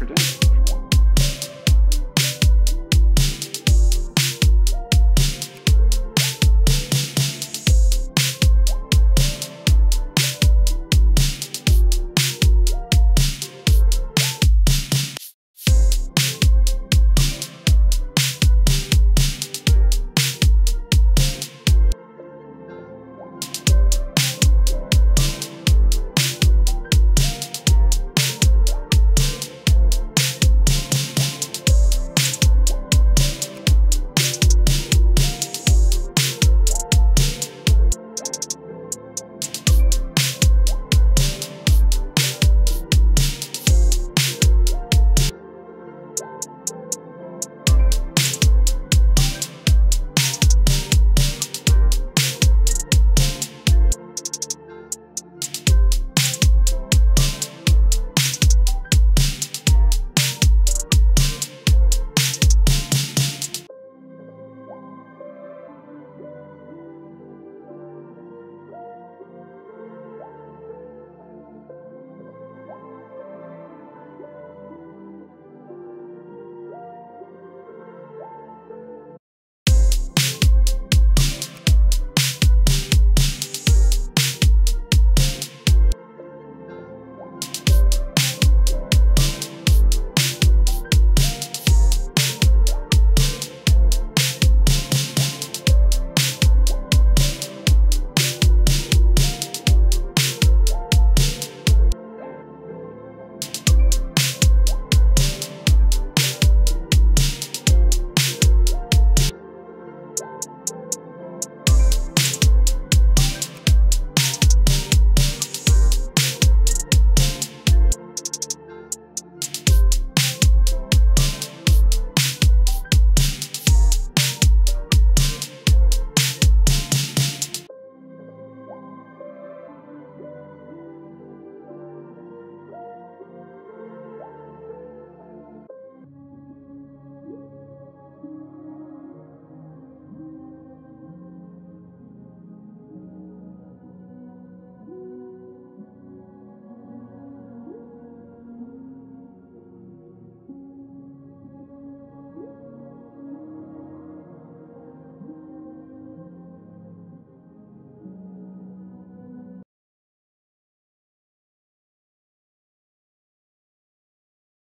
record it.